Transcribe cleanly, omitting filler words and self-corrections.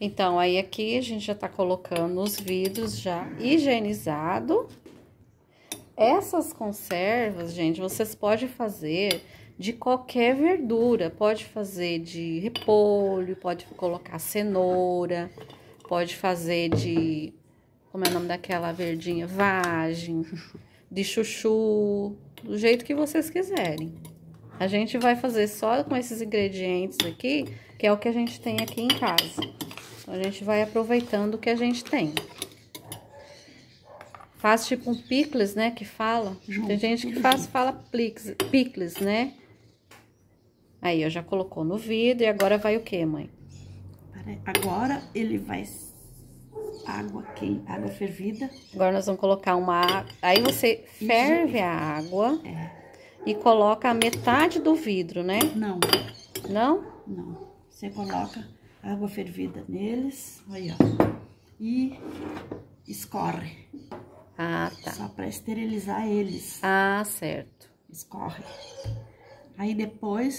Então, aí aqui a gente já tá colocando os vidros já higienizado. Essas conservas, gente, vocês podem fazer de qualquer verdura. Pode fazer de repolho, pode colocar cenoura, pode fazer de... Como é o nome daquela verdinha? Vagem, de chuchu, do jeito que vocês quiserem. A gente vai fazer só com esses ingredientes aqui, que é o que a gente tem aqui em casa. Então, a gente vai aproveitando o que a gente tem. Faz tipo um picles, né, que fala. Tem gente que fala picles, né? Aí, ó, já colocou no vidro e agora vai o quê, mãe? Agora ele vai... Água quente, água fervida. Agora nós vamos colocar uma água. Aí você ferve a água e coloca a metade do vidro, né? Não. Não? Não. Você coloca água fervida neles, aí ó, e escorre. Ah, tá. Só pra esterilizar eles. Ah, certo. Escorre. Aí depois...